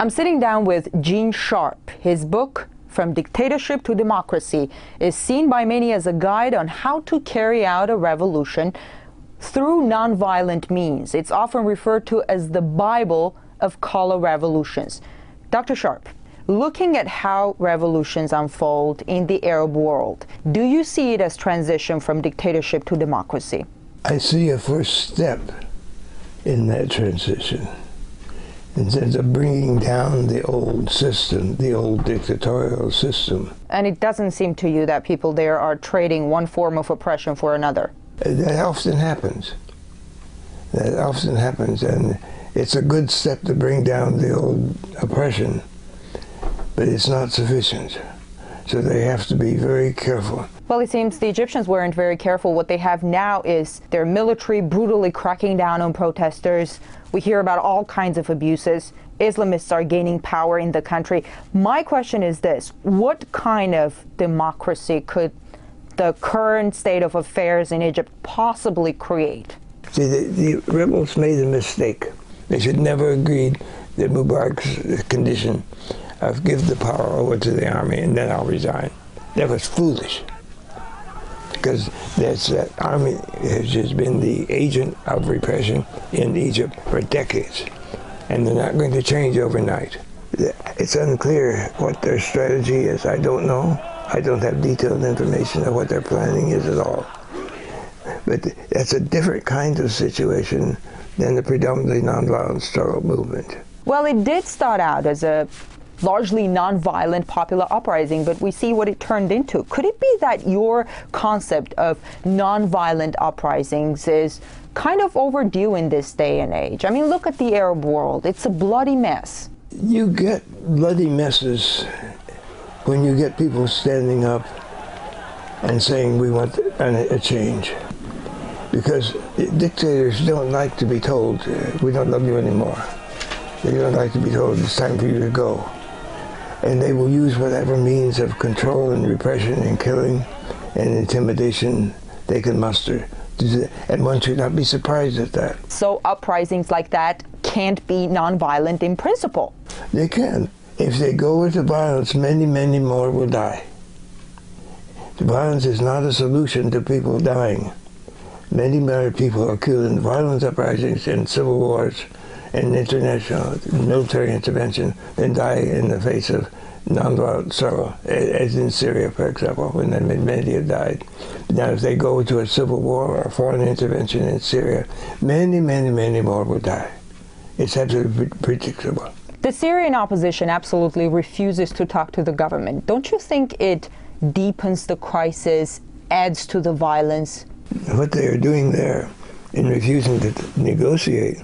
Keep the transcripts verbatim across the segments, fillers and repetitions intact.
I'm sitting down with Gene Sharp. His book, From Dictatorship to Democracy, is seen by many as a guide on how to carry out a revolution through nonviolent means. It's often referred to as the Bible of color revolutions. Doctor Sharp, looking at how revolutions unfold in the Arab world, do you see it as transition from dictatorship to democracy? I see a first step in that transition. In terms of bringing down the old system, the old dictatorial system. And it doesn't seem to you that people there are trading one form of oppression for another? That often happens. That often happens, and it's a good step to bring down the old oppression, but it's not sufficient. So they have to be very careful. Well, it seems the Egyptians weren't very careful. What they have now is their military brutally cracking down on protesters. We hear about all kinds of abuses. Islamists are gaining power in the country. My question is this: what kind of democracy could the current state of affairs in Egypt possibly create? See, the, the rebels made a mistake. They should never agreed that Mubarak's condition of give the power over to the army and then I'll resign. That was foolish, because that's, that army has just been the agent of repression in Egypt for decades, and they're not going to change overnight. It's unclear what their strategy is. I don't know. I don't have detailed information of what their planning is at all. But that's a different kind of situation than the predominantly nonviolent struggle movement. Well, it did start out as a largely nonviolent popular uprising, but we see what it turned into. Could it be that your concept of nonviolent uprisings is kind of overdue in this day and age? I mean, look at the Arab world. It's a bloody mess. You get bloody messes when you get people standing up and saying we want a change, because dictators don't like to be told we don't love you anymore. They don't like to be told it's time for you to go. And they will use whatever means of control and repression and killing and intimidation they can muster. And one should not be surprised at that. So uprisings like that can't be nonviolent in principle? They can. If they go into violence, many, many more will die. Violence is not a solution to people dying. Many more people are killed in violent uprisings and civil wars and international military intervention than die in the face of nonviolent struggle, as in Syria, for example, when the Ahmadiyya died. Now, if they go to a civil war or foreign intervention in Syria, many, many, many more will die. It's absolutely predictable. The Syrian opposition absolutely refuses to talk to the government. Don't you think it deepens the crisis, adds to the violence? What they are doing there in refusing to negotiate,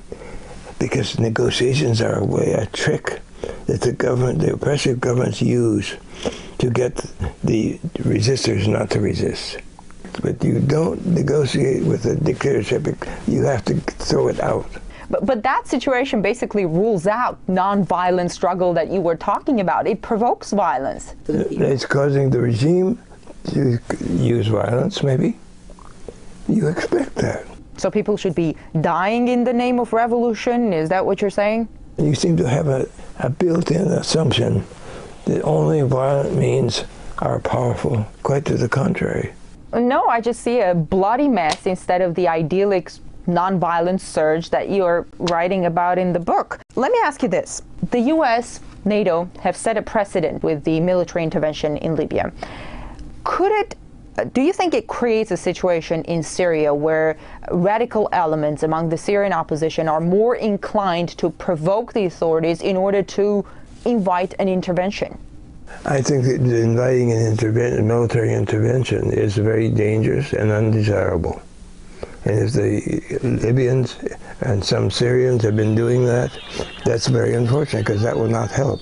because negotiations are a way, a trick that the government, the oppressive governments use to get the resistors not to resist. But you don't negotiate with a dictatorship, you have to throw it out. But, but that situation basically rules out nonviolent struggle that you were talking about. It provokes violence. It's causing the regime to use violence, maybe. You expect that. So people should be dying in the name of revolution? Is that what you're saying? You seem to have a, a built-in assumption that only violent means are powerful. Quite to the contrary. No, I just see a bloody mess instead of the idyllic nonviolent surge that you're writing about in the book. Let me ask you this. The U S, NATO have set a precedent with the military intervention in Libya. Could it Do you think it creates a situation in Syria where radical elements among the Syrian opposition are more inclined to provoke the authorities in order to invite an intervention? I think that inviting an intervention, military intervention, is very dangerous and undesirable. And if the Libyans and some Syrians have been doing that, that's very unfortunate, because that will not help.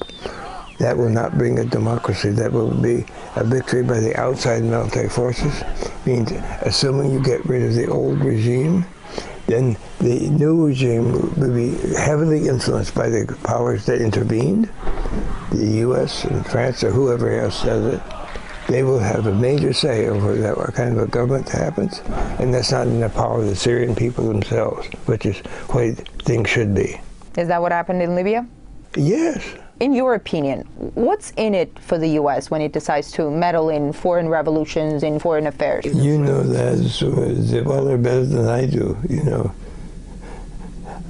That will not bring a democracy. That will be a victory by the outside military forces. Means, assuming you get rid of the old regime, then the new regime will be heavily influenced by the powers that intervened, the U S and France or whoever else does it. They will have a major say over that, what kind of a government happens, and that's not in the power of the Syrian people themselves, which is the way things should be. Is that what happened in Libya? Yes. In your opinion, what's in it for the U S when it decides to meddle in foreign revolutions, in foreign affairs? You know that rather better than I do, you know.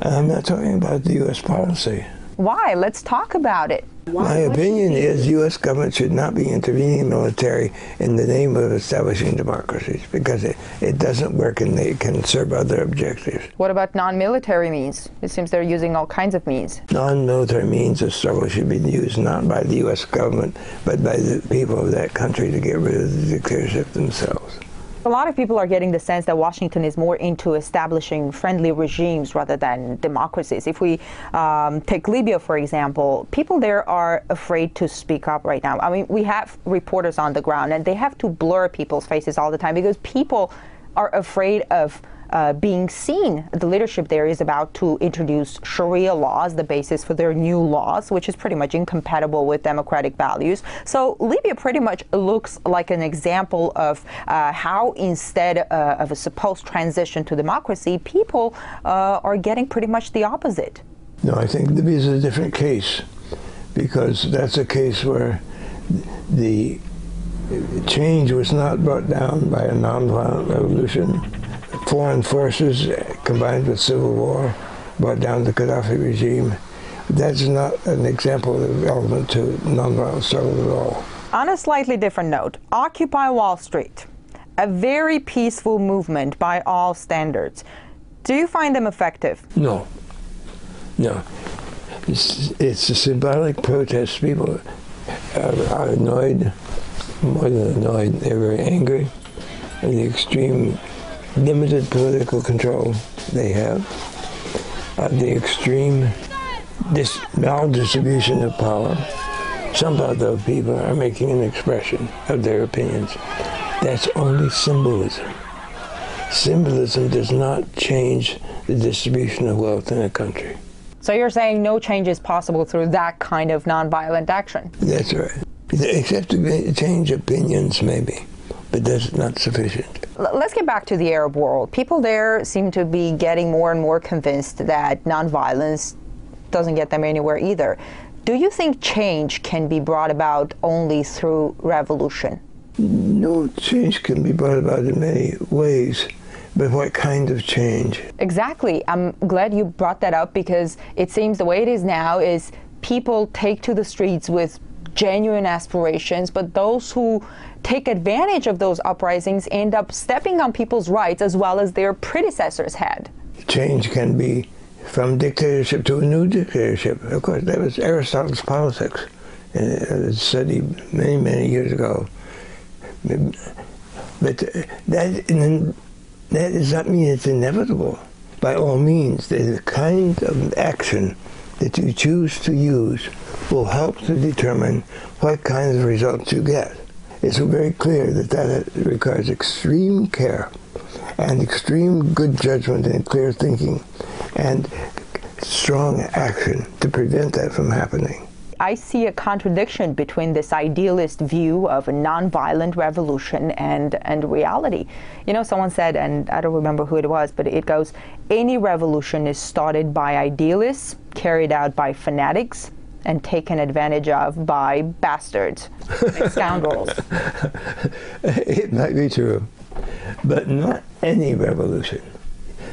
I'm not talking about the U S policy. Why? Let's talk about it. Why? My opinion is U S government should not be intervening in the military in the name of establishing democracies, because it, it doesn't work and it can serve other objectives. What about non-military means? It seems they're using all kinds of means. Non-military means of struggle should be used not by the U S government, but by the people of that country to get rid of the dictatorship themselves. A lot of people are getting the sense that Washington is more into establishing friendly regimes rather than democracies. If we um, take Libya, for example, people there are afraid to speak up right now. I mean, we have reporters on the ground, and they have to blur people's faces all the time because people are afraid of uh, being seen. The leadership there is about to introduce Sharia laws, the basis for their new laws, which is pretty much incompatible with democratic values. So Libya pretty much looks like an example of uh, how, instead uh, of a supposed transition to democracy, people uh, are getting pretty much the opposite. No, I think Libya is a different case, because that's a case where the change was not brought down by a nonviolent revolution. Foreign forces combined with civil war brought down the Qaddafi regime. That's not an example of relevant to nonviolent struggle at all. On a slightly different note, Occupy Wall Street, a very peaceful movement by all standards. Do you find them effective? No. No. It's, it's a symbolic protest. People are, are annoyed. More than annoyed, they're very angry at the extreme limited political control they have, at the extreme dis maldistribution of power. Somehow, though, people are making an expression of their opinions. That's only symbolism. Symbolism does not change the distribution of wealth in a country. So you're saying no change is possible through that kind of nonviolent action? That's right. Except to change opinions, maybe, but that's not sufficient. Let's get back to the Arab world. People there seem to be getting more and more convinced that nonviolence doesn't get them anywhere either. Do you think change can be brought about only through revolution? No, change can be brought about in many ways. But what kind of change? Exactly. I'm glad you brought that up, because it seems the way it is now is people take to the streets with genuine aspirations, but those who take advantage of those uprisings end up stepping on people's rights as well as their predecessors had. Change can be from dictatorship to a new dictatorship. Of course, that was Aristotle's politics, a study many, many years ago. But that, that does not mean it's inevitable. By all means, there's a kind of action that you choose to use will help to determine what kinds of results you get. It's very clear that that requires extreme care and extreme good judgment and clear thinking and strong action to prevent that from happening. I see a contradiction between this idealist view of a nonviolent revolution and, and reality. You know, someone said, and I don't remember who it was, but it goes, any revolution is started by idealists, carried out by fanatics, and taken advantage of by bastards and scoundrels. It might be true, but not any revolution.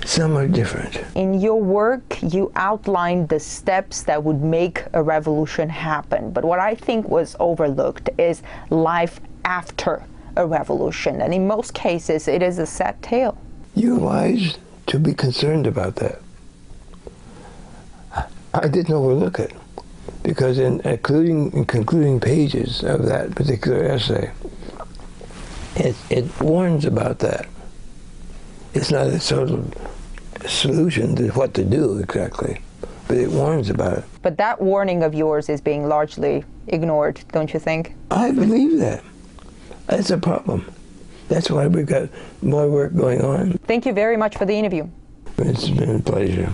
Some are different. In your work, you outlined the steps that would make a revolution happen. But what I think was overlooked is life after a revolution. And in most cases, it is a sad tale. You're wise to be concerned about that. I didn't overlook it, because in including in concluding pages of that particular essay, it, it warns about that. It's not a total solution to what to do exactly, but it warns about it. But that warning of yours is being largely ignored, don't you think? I believe that. That's a problem. That's why we've got more work going on. Thank you very much for the interview. It's been a pleasure.